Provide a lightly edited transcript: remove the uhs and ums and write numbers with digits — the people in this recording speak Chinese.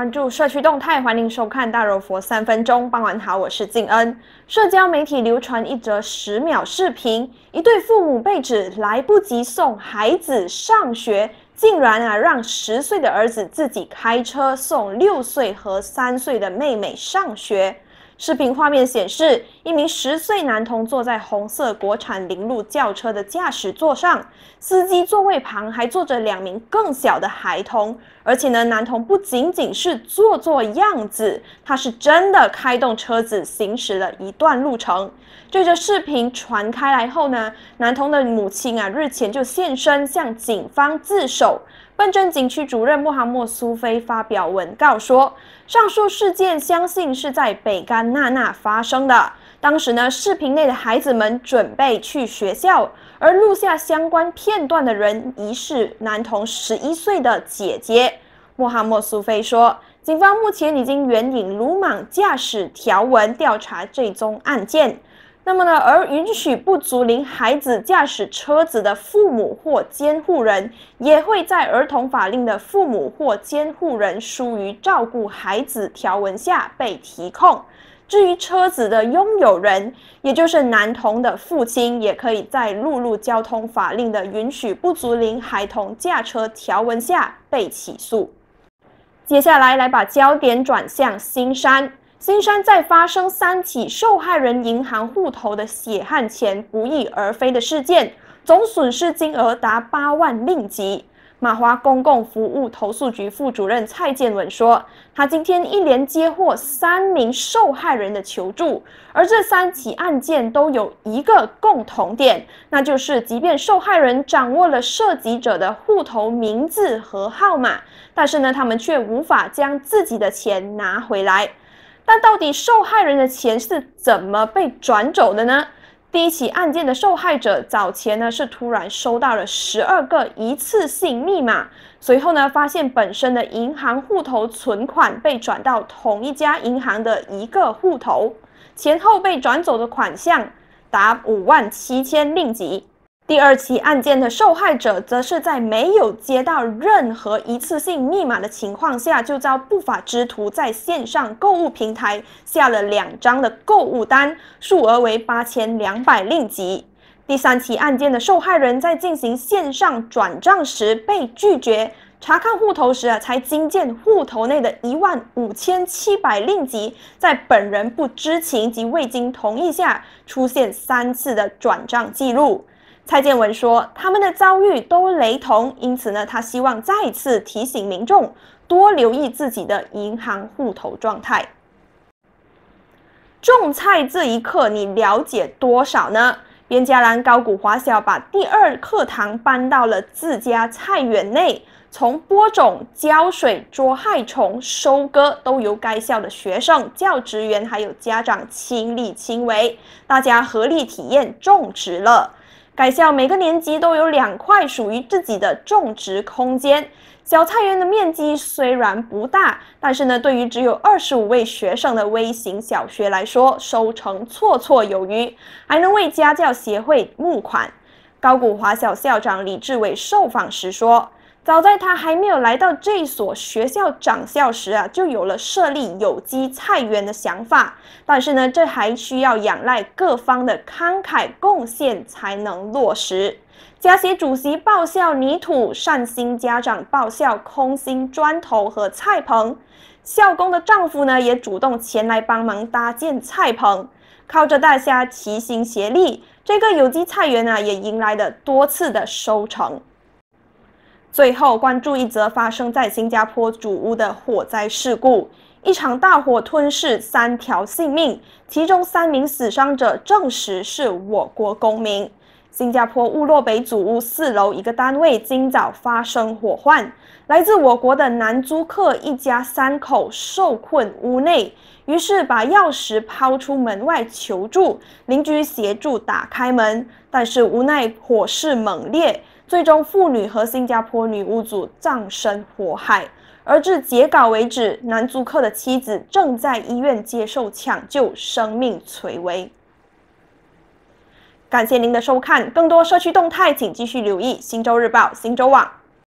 关注社区动态，欢迎收看《大柔佛3分钟》。傍晚好，我是静恩。社交媒体流传一则10秒视频，一对父母被指来不及送孩子上学，竟然让10岁的儿子自己开车送6岁和3岁的妹妹上学。视频画面显示，一名10岁男童坐在红色国产铃鹿轿车的驾驶座上，司机座位旁还坐着2名更小的孩童。而且呢，男童不仅仅是做样子，他是真的开动车子行驶了一段路程。这则视频传开来后呢，男童的母亲日前就现身向警方自首。笨珍警区主任穆罕默苏菲发表文告说，上述事件相信是在北甘纳纳发生的。当时呢，视频内的孩子们准备去学校，而录下相关片段的人疑是男童11岁的姐姐。穆罕默苏菲说，警方目前已经援引鲁莽驾驶条文调查这宗案件。那么呢，而允许不足龄孩子驾驶车子的父母或监护人，也会在儿童法令的父母或监护人疏于照顾孩子条文下被提控。至于车子的拥有人，也就是男童的父亲，也可以在陆路交通法令的允许不足龄孩童驾车条文下被起诉。接下来把焦点转向新山。新山在发生3起受害人银行户头的血汗钱不翼而飞的事件，总损失金额达8万令吉。马华公共服务投诉局副主任蔡建文说，他今天一连接获3名受害人的求助，而这3起案件都有一个共同点，那就是即便受害人掌握了涉及者的户头名字和号码，但是呢，他们却无法将自己的钱拿回来。但到底受害人的钱是怎么被转走的呢？第1起案件的受害者早前呢是突然收到了12个一次性密码，随后呢发现本身的银行户头存款被转到同一家银行的一个户头，前后被转走的款项达57000令吉。第2起案件的受害者则是在没有接到任何一次性密码的情况下，就遭不法之徒在线上购物平台下了2张的购物单，数额为8200令吉。第3起案件的受害人在进行线上转账时被拒绝，查看户头时才惊见户头内的15700令吉在本人不知情及未经同意下出现3次的转账记录。蔡建文说，他们的遭遇都雷同，因此呢，他希望再次提醒民众多留意自己的银行户头状态。种菜这一课你了解多少呢？边嘉兰高谷华小把第2课堂搬到了自家菜园内，从播种、浇水、捉害虫、收割都由该校的学生、教职员还有家长亲力亲为，大家合力体验种植了。该校每个年级都有2块属于自己的种植空间，小菜园的面积虽然不大，但是呢，对于只有25位学生的微型小学来说，收成绰绰有余，还能为家教协会募款。高谷华小校长李志伟受访时说，早在他还没有来到这所学校长校时就有了设立有机菜园的想法，但是呢，这还需要仰赖各方的慷慨贡献才能落实。家协主席报效泥土，善心家长报效空心砖头和菜棚，校工的丈夫呢也主动前来帮忙搭建菜棚。靠着大家齐心协力，这个有机菜园也迎来了多次的收成。最后关注一则发生在新加坡祖屋的火灾事故，一场大火吞噬3条性命，其中3名死伤者证实是我国公民。新加坡雾洛北祖屋4楼一个单位今早发生火患，来自我国的男租客一家3口受困屋内，于是把钥匙抛出门外求助，邻居协助打开门，但是无奈火势猛烈，最终妇女和新加坡女屋主葬身火海。而至截稿为止，男租客的妻子正在医院接受抢救，生命垂危。感谢您的收看，更多社区动态请继续留意《星洲日报》、《星洲网》。